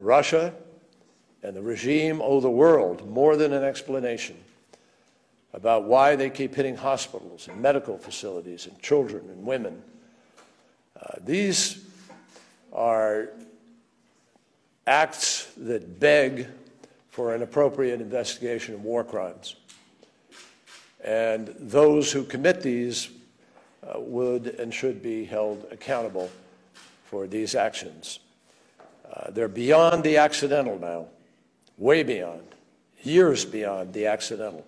Russia and the regime owe the world more than an explanation about why they keep hitting hospitals and medical facilities and children and women. These are acts that beg for an appropriate investigation of war crimes. And those who commit these would and should be held accountable for these actions. They're beyond the accidental now, way beyond, years beyond the accidental.